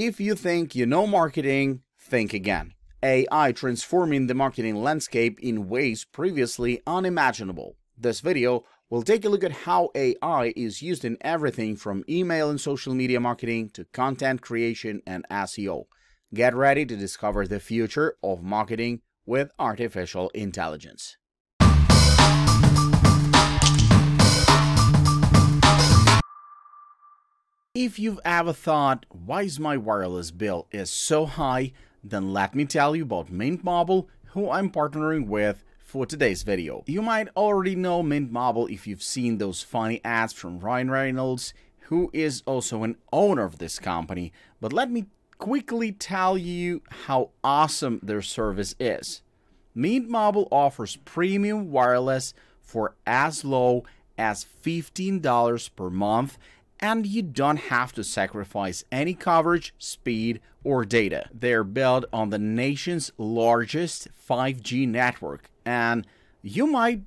If you think you know marketing, think again. AI transforming the marketing landscape in ways previously unimaginable. This video will take a look at how AI is used in everything from email and social media marketing to content creation and SEO. Get ready to discover the future of marketing with artificial intelligence. If you've ever thought, why is my wireless bill is so high, then let me tell you about Mint Mobile, who I'm partnering with for today's video. You might already know Mint Mobile if you've seen those funny ads from Ryan Reynolds, who is also an owner of this company, but let me quickly tell you how awesome their service is. Mint Mobile offers premium wireless for as low as $15 per month, and you don't have to sacrifice any coverage, speed, or data. They're built on the nation's largest 5G network, and you might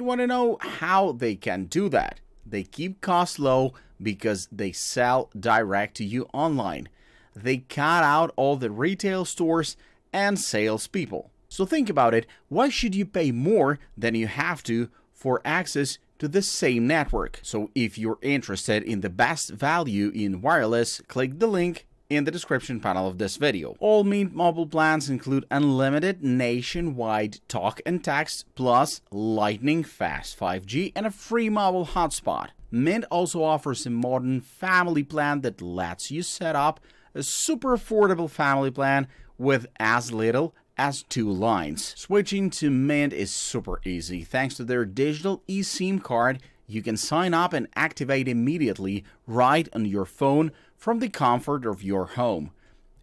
want to know how they can do that. They keep costs low because they sell direct to you online. They cut out all the retail stores and salespeople. So think about it, why should you pay more than you have to for access to the same network? So if you're interested in the best value in wireless, click the link in the description panel of this video. All Mint Mobile plans include unlimited nationwide talk and text, plus lightning fast 5G and a free mobile hotspot. Mint also offers a modern family plan that lets you set up a super affordable family plan with as little as 2 lines. Switching to Mint is super easy. Thanks to their digital eSIM card, you can sign up and activate immediately right on your phone from the comfort of your home.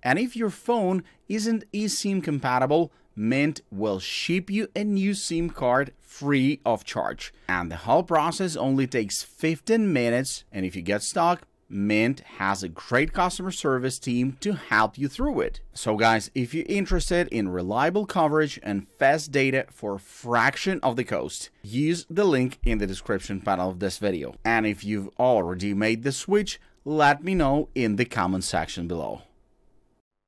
And if your phone isn't eSIM compatible, Mint will ship you a new SIM card free of charge. And the whole process only takes 15 minutes. And if you get stuck, Mint has a great customer service team to help you through it. So guys, if you're interested in reliable coverage and fast data for a fraction of the cost, use the link in the description panel of this video. And if you've already made the switch, let me know in the comment section below.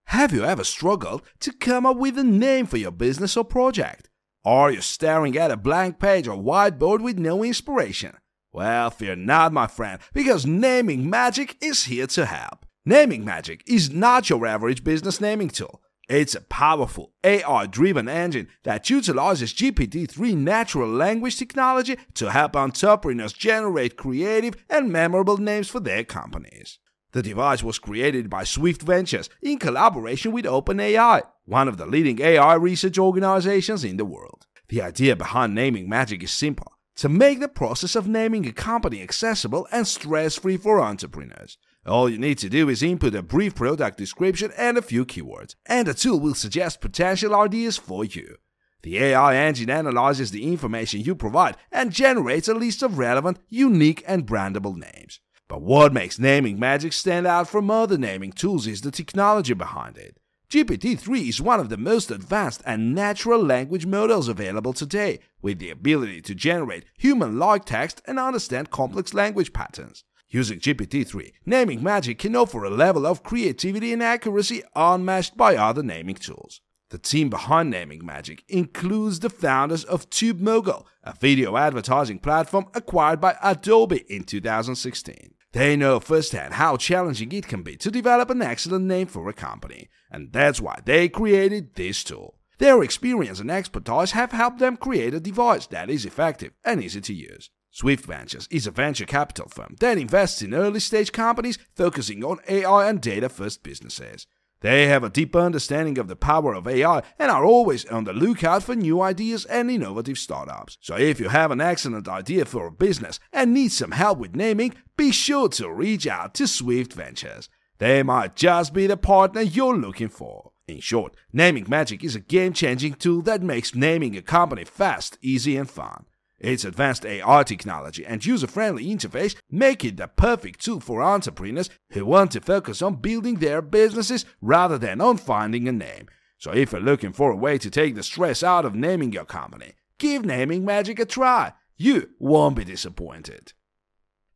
Have you ever struggled to come up with a name for your business or project? Are you staring at a blank page or whiteboard with no inspiration? Well, fear not, my friend, because Naming Magic is here to help. Naming Magic is not your average business naming tool. It's a powerful, AI-driven engine that utilizes GPT-3 natural language technology to help entrepreneurs generate creative and memorable names for their companies. The device was created by Swift Ventures in collaboration with OpenAI, one of the leading AI research organizations in the world. The idea behind Naming Magic is simple: to make the process of naming a company accessible and stress-free for entrepreneurs. All you need to do is input a brief product description and a few keywords, and the tool will suggest potential ideas for you. The AI engine analyzes the information you provide and generates a list of relevant, unique, and brandable names. But what makes Naming Magic stand out from other naming tools is the technology behind it. GPT-3 is one of the most advanced and natural language models available today, with the ability to generate human-like text and understand complex language patterns. Using GPT-3, Naming Magic can offer a level of creativity and accuracy unmatched by other naming tools. The team behind Naming Magic includes the founders of TubeMogul, a video advertising platform acquired by Adobe in 2016. They know firsthand how challenging it can be to develop an excellent name for a company, and that's why they created this tool. Their experience and expertise have helped them create a device that is effective and easy to use. Swift Ventures is a venture capital firm that invests in early-stage companies focusing on AI and data-first businesses. They have a deep understanding of the power of AI and are always on the lookout for new ideas and innovative startups. So if you have an excellent idea for a business and need some help with naming, be sure to reach out to Swift Ventures. They might just be the partner you're looking for. In short, Naming Magic is a game-changing tool that makes naming a company fast, easy, and fun. Its advanced AI technology and user-friendly interface make it the perfect tool for entrepreneurs who want to focus on building their businesses rather than on finding a name. So if you're looking for a way to take the stress out of naming your company, give Naming Magic a try. You won't be disappointed.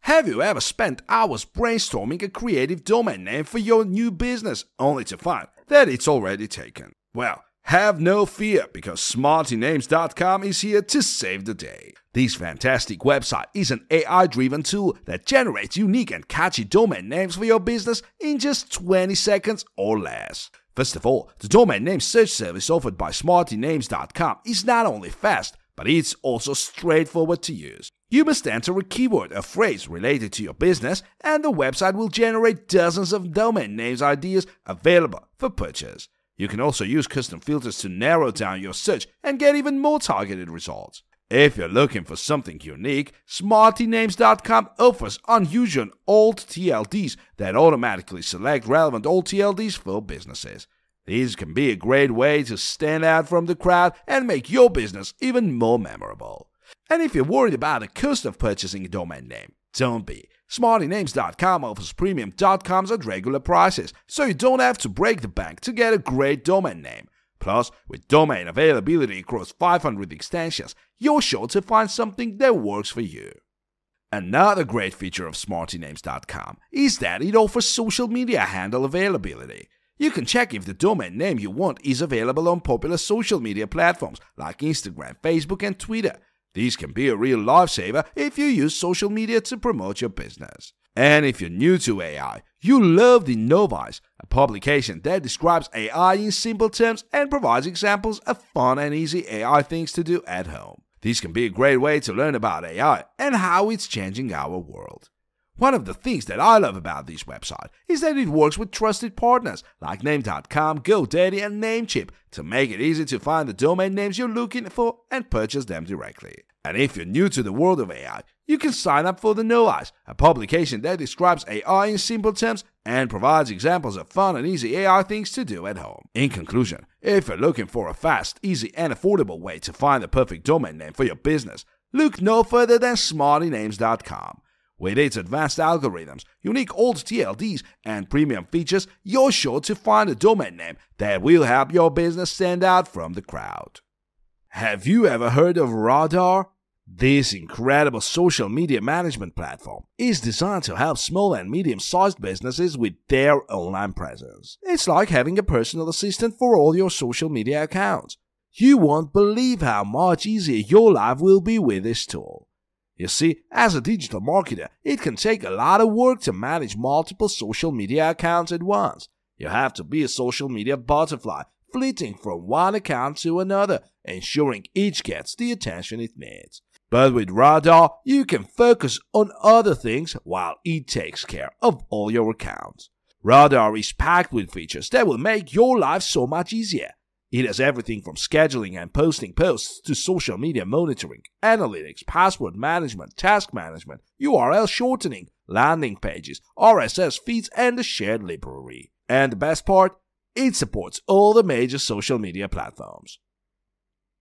Have you ever spent hours brainstorming a creative domain name for your new business only to find that it's already taken? Well, have no fear, because SmartyNames.com is here to save the day. This fantastic website is an AI-driven tool that generates unique and catchy domain names for your business in just 20 seconds or less. First of all, the domain name search service offered by SmartyNames.com is not only fast, but it's also straightforward to use. You must enter a keyword or phrase related to your business, and the website will generate dozens of domain names ideas available for purchase. You can also use custom filters to narrow down your search and get even more targeted results. If you're looking for something unique, SmartyNames.com offers unusual old TLDs that automatically select relevant old TLDs for businesses. These can be a great way to stand out from the crowd and make your business even more memorable. And if you're worried about the cost of purchasing a domain name, don't be. SmartyNames.com offers premium.coms at regular prices, so you don't have to break the bank to get a great domain name. Plus, with domain availability across 500 extensions, you're sure to find something that works for you. Another great feature of SmartyNames.com is that it offers social media handle availability. You can check if the domain name you want is available on popular social media platforms like Instagram, Facebook, and Twitter. These can be a real lifesaver if you use social media to promote your business. And if you're new to AI, you love the Novice, a publication that describes AI in simple terms and provides examples of fun and easy AI things to do at home. These can be a great way to learn about AI and how it's changing our world. One of the things that I love about this website is that it works with trusted partners like Name.com, GoDaddy, and Namecheap to make it easy to find the domain names you're looking for and purchase them directly. And if you're new to the world of AI, you can sign up for the Novice, a publication that describes AI in simple terms and provides examples of fun and easy AI things to do at home. In conclusion, if you're looking for a fast, easy, and affordable way to find the perfect domain name for your business, look no further than SmartyNames.com. With its advanced algorithms, unique old TLDs, and premium features, you're sure to find a domain name that will help your business stand out from the crowd. Have you ever heard of Radar? This incredible social media management platform is designed to help small and medium-sized businesses with their online presence. It's like having a personal assistant for all your social media accounts. You won't believe how much easier your life will be with this tool. You see, as a digital marketer, it can take a lot of work to manage multiple social media accounts at once. You have to be a social media butterfly, flitting from one account to another, ensuring each gets the attention it needs. But with Radar, you can focus on other things while it takes care of all your accounts. Radar is packed with features that will make your life so much easier. It has everything from scheduling and posting posts to social media monitoring, analytics, password management, task management, URL shortening, landing pages, RSS feeds, and a shared library. And the best part? It supports all the major social media platforms.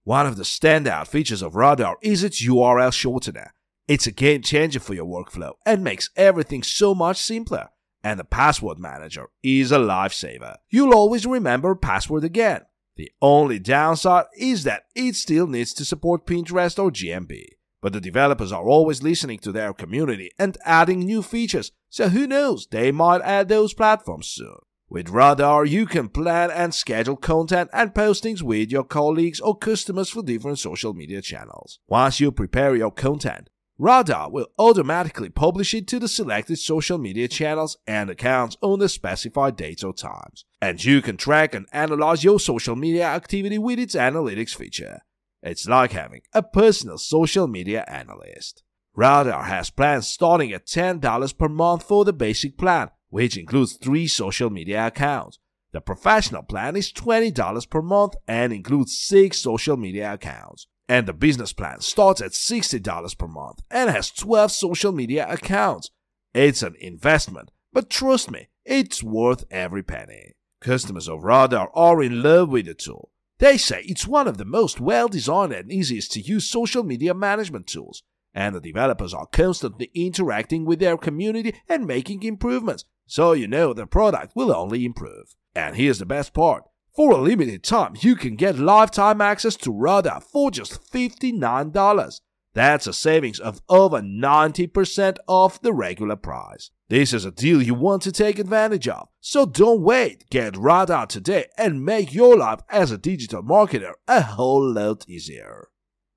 One of the standout features of Radar is its URL shortener. It's a game changer for your workflow and makes everything so much simpler. And the password manager is a lifesaver. You'll always remember a password again. The only downside is that it still needs to support Pinterest or GMB. But the developers are always listening to their community and adding new features, so who knows, they might add those platforms soon. With Radar, you can plan and schedule content and postings with your colleagues or customers for different social media channels. Once you prepare your content, Radar will automatically publish it to the selected social media channels and accounts on the specified dates or times. And you can track and analyze your social media activity with its analytics feature. It's like having a personal social media analyst. Radar has plans starting at $10 per month for the basic plan, which includes 3 social media accounts. The professional plan is $20 per month and includes 6 social media accounts. And the business plan starts at $60 per month and has 12 social media accounts. It's an investment, but trust me, it's worth every penny. Customers of Radar are in love with the tool. They say it's one of the most well-designed and easiest-to-use social media management tools, and the developers are constantly interacting with their community and making improvements, so you know the product will only improve. And here's the best part. For a limited time, you can get lifetime access to Radar for just $59. That's a savings of over 90% off the regular price. This is a deal you want to take advantage of, so don't wait. Get Radar today and make your life as a digital marketer a whole lot easier.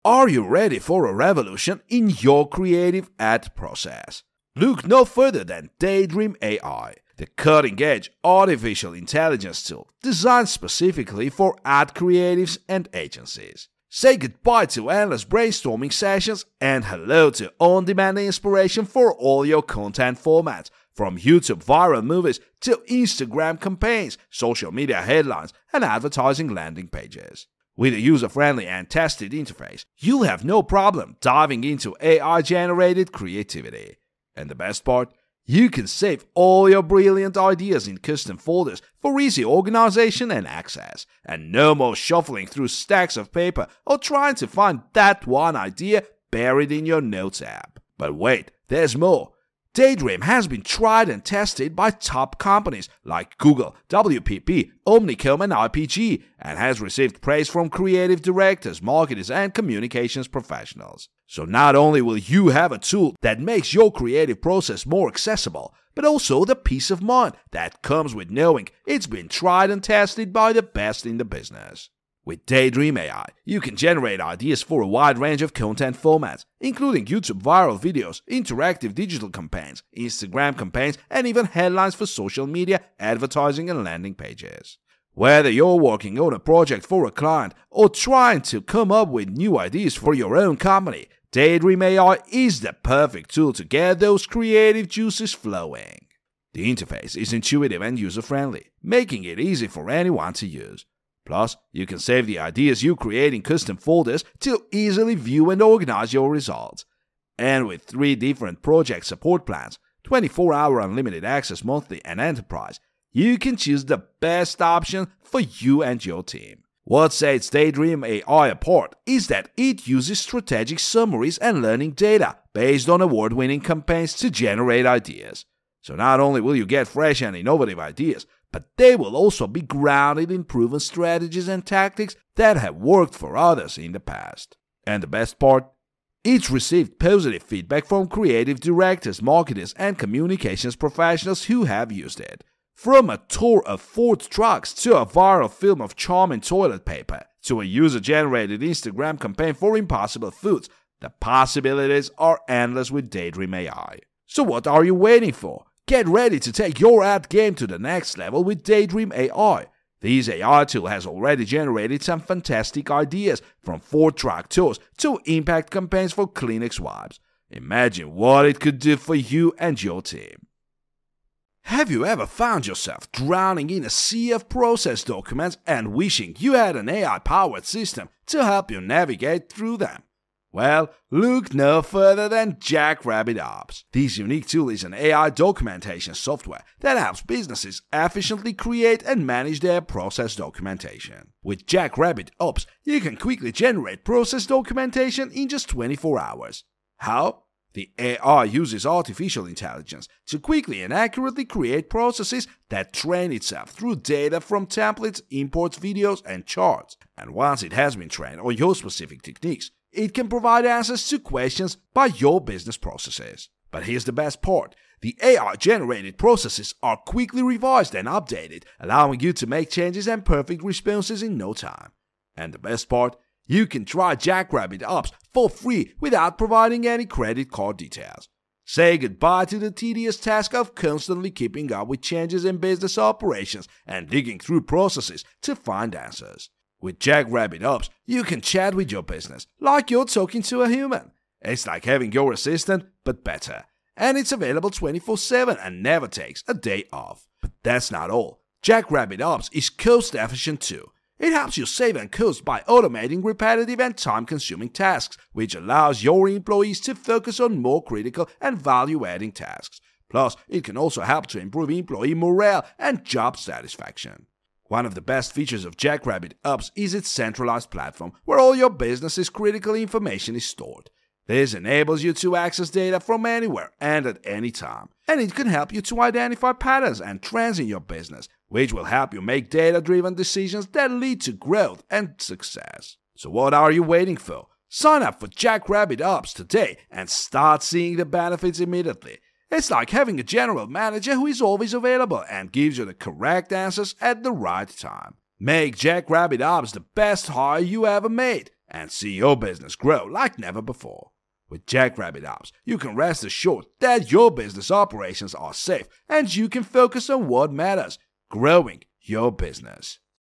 Are you ready for a revolution in your creative ad process? Look no further than Daydream AI, the cutting-edge artificial intelligence tool designed specifically for ad creatives and agencies. Say goodbye to endless brainstorming sessions and hello to on-demand inspiration for all your content formats, from YouTube viral movies to Instagram campaigns, social media headlines, and advertising landing pages. With a user-friendly and tested interface, you'll have no problem diving into AI-generated creativity. And the best part? You can save all your brilliant ideas in custom folders for easy organization and access. And no more shuffling through stacks of paper or trying to find that one idea buried in your Notes app. But wait, there's more. Daydream has been tried and tested by top companies like Google, WPP, Omnicom, and IPG, and has received praise from creative directors, marketers, and communications professionals. So not only will you have a tool that makes your creative process more accessible, but also the peace of mind that comes with knowing it's been tried and tested by the best in the business. With Daydream AI, you can generate ideas for a wide range of content formats, including YouTube viral videos, interactive digital campaigns, Instagram campaigns, and even headlines for social media, advertising, and landing pages. Whether you're working on a project for a client or trying to come up with new ideas for your own company, Daydream AI is the perfect tool to get those creative juices flowing. The interface is intuitive and user-friendly, making it easy for anyone to use. Plus, you can save the ideas you create in custom folders to easily view and organize your results. And with 3 different project support plans, 24-hour unlimited access monthly, and enterprise, you can choose the best option for you and your team. What sets Daydream AI apart is that it uses strategic summaries and learning data based on award-winning campaigns to generate ideas. So not only will you get fresh and innovative ideas, but they will also be grounded in proven strategies and tactics that have worked for others in the past. And the best part? It's received positive feedback from creative directors, marketers, and communications professionals who have used it. From a tour of Ford trucks to a viral film of Charmin toilet paper to a user-generated Instagram campaign for Impossible Foods, the possibilities are endless with Daydream AI. So what are you waiting for? Get ready to take your ad game to the next level with Daydream AI. This AI tool has already generated some fantastic ideas, from Ford truck tours to impact campaigns for Kleenex wipes. Imagine what it could do for you and your team. Have you ever found yourself drowning in a sea of process documents and wishing you had an AI-powered system to help you navigate through them? Well, look no further than Jackrabbit Ops. This unique tool is an AI documentation software that helps businesses efficiently create and manage their process documentation. With Jackrabbit Ops, you can quickly generate process documentation in just 24 hours. How? The AI uses artificial intelligence to quickly and accurately create processes that train itself through data from templates, imports, videos, and charts. And once it has been trained on your specific techniques, it can provide answers to questions by your business processes. But here's the best part. The AI-generated processes are quickly revised and updated, allowing you to make changes and perfect responses in no time. And the best part? You can try Jackrabbit Ops for free without providing any credit card details. Say goodbye to the tedious task of constantly keeping up with changes in business operations and digging through processes to find answers. With Jackrabbit Ops, you can chat with your business like you're talking to a human. It's like having your assistant, but better. And it's available 24/7 and never takes a day off. But that's not all. Jackrabbit Ops is cost-efficient too. It helps you save and cost by automating repetitive and time-consuming tasks, which allows your employees to focus on more critical and value-adding tasks. Plus, it can also help to improve employee morale and job satisfaction. One of the best features of Jackrabbit Ops is its centralized platform, where all your business's critical information is stored. This enables you to access data from anywhere and at any time, and it can help you to identify patterns and trends in your business, which will help you make data-driven decisions that lead to growth and success. So what are you waiting for? Sign up for Jackrabbit Ops today and start seeing the benefits immediately. It's like having a general manager who is always available and gives you the correct answers at the right time. Make Jackrabbit Ops the best hire you ever made and see your business grow like never before. With Jackrabbit Ops, you can rest assured that your business operations are safe and you can focus on what matters, growing your business.